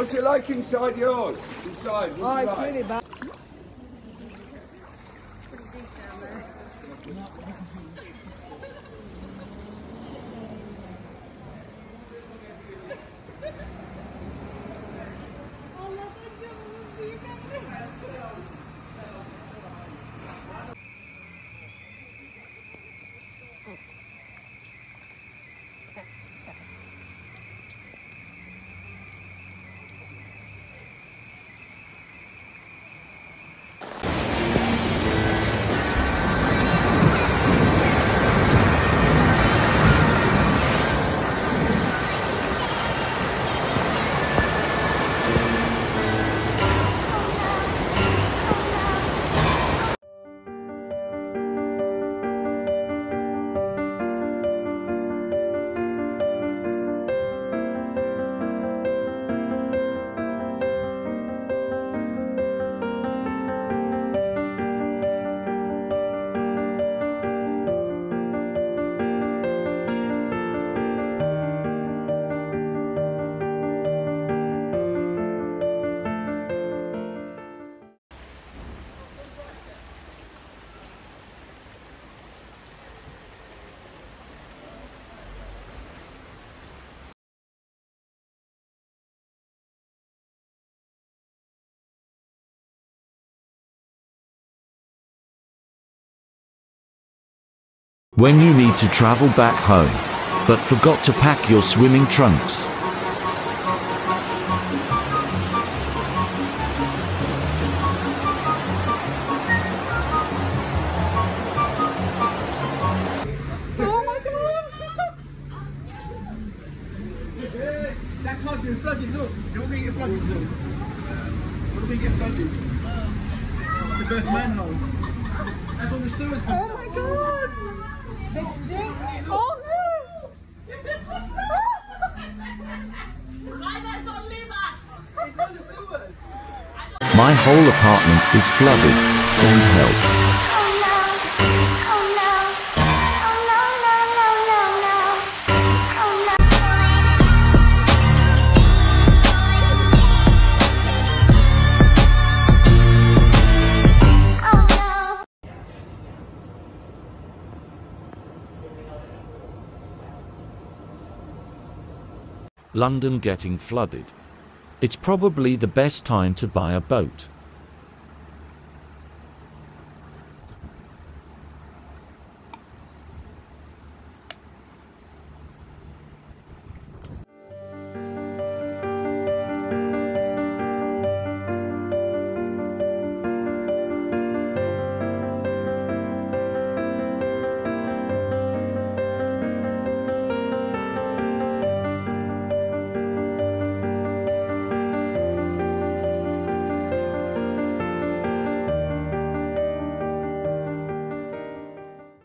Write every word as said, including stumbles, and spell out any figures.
What's it like inside yours? Inside, what's oh, it like? Really bad. When you need to travel back home, but forgot to pack your swimming trunks. Oh my God! That can't be flooded, look. You're going to get flooded soon. What are we get flooded? It's a burst manhole. That's on the sewers. Oh my God! It's doing all new! Drivers, don't leave us! It's on the sewers! My whole apartment is flooded. Send help. Oh no! Oh no! Oh no, no, no, no, no! Oh no! Oh no! London getting flooded. It's probably the best time to buy a boat.